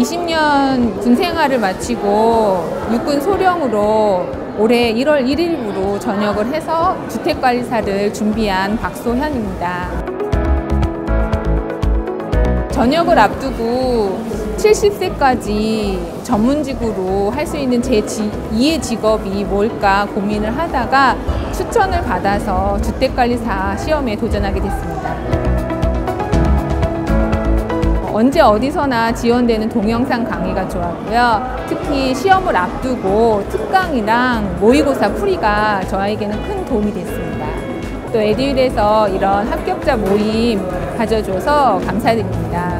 20년 군 생활을 마치고 육군 소령으로 올해 1월 1일부로 전역을 해서 주택관리사를 준비한 박소현입니다. 전역을 앞두고 70세까지 전문직으로 할 수 있는 제 2의 직업이 뭘까 고민을 하다가 추천을 받아서 주택관리사 시험에 도전하게 됐습니다. 언제 어디서나 지원되는 동영상 강의가 좋았고요. 특히 시험을 앞두고 특강이랑 모의고사 풀이가 저에게는 큰 도움이 됐습니다. 또 에듀윌에서 이런 합격자 모임 가져줘서 감사드립니다.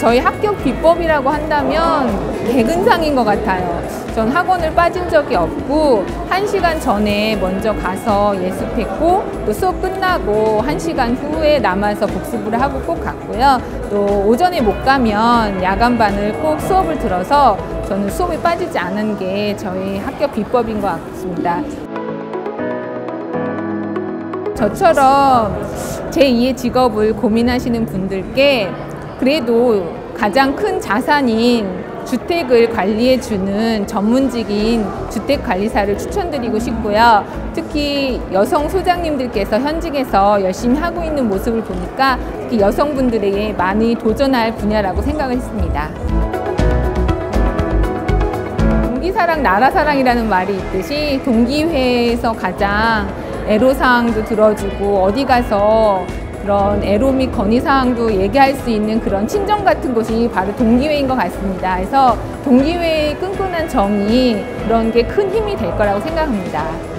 저희 합격 비법이라고 한다면 개근상인 것 같아요. 전 학원을 빠진 적이 없고 1시간 전에 먼저 가서 예습했고 또 수업 끝나고 1시간 후에 남아서 복습을 하고 꼭 갔고요. 또 오전에 못 가면 야간반을 꼭 수업을 들어서 저는 수업에 빠지지 않은 게 저희 합격 비법인 것 같습니다. 저처럼 제2의 직업을 고민하시는 분들께 그래도 가장 큰 자산인 주택을 관리해주는 전문직인 주택관리사를 추천드리고 싶고요. 특히 여성 소장님들께서 현직에서 열심히 하고 있는 모습을 보니까 특히 여성분들에게 많이 도전할 분야라고 생각을 했습니다. 동기사랑 나라사랑이라는 말이 있듯이 동기회에서 가장 애로사항도 들어주고 어디 가서 그런 애로 및 건의사항도 얘기할 수 있는 그런 친정 같은 곳이 바로 동기회인 것 같습니다. 그래서 동기회의 끈끈한 정이 그런 게 큰 힘이 될 거라고 생각합니다.